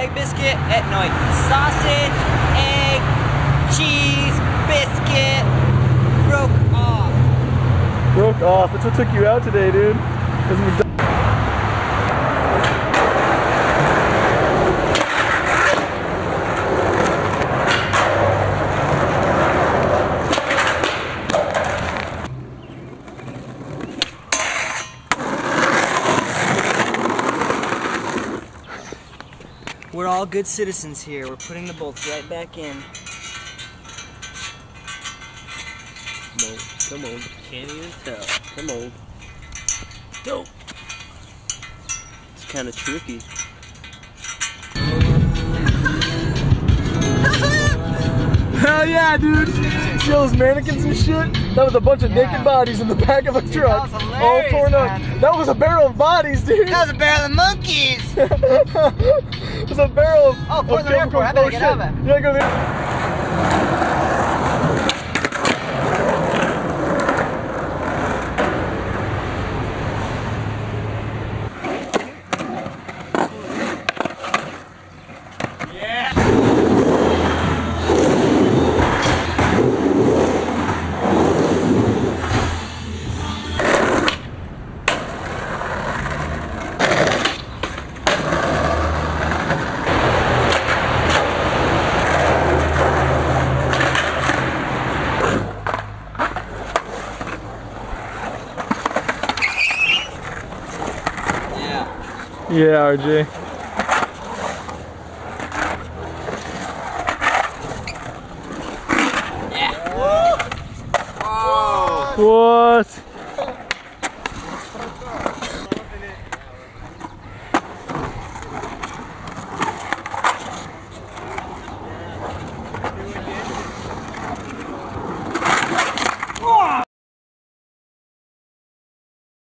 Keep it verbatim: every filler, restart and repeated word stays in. egg biscuit at night. Sausage, egg, cheese, biscuit. Broke off. Broke off. That's what took you out today, dude. We're all good citizens here. We're putting the bolts right back in. Come on, come on. Can't even tell. Come on. Dope. It's kind of tricky. Hell yeah, dude! See all those mannequins and shit? That was a bunch of yeah. naked bodies in the back of a dude, truck. All torn man. up. That was a barrel of bodies, dude! That was a barrel of monkeys! It was a barrel of... Oh, Portland Airport. I better get out of it. You gotta go there. Yeah, R J. Yeah. Whoa. What?